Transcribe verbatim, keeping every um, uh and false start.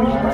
Oh,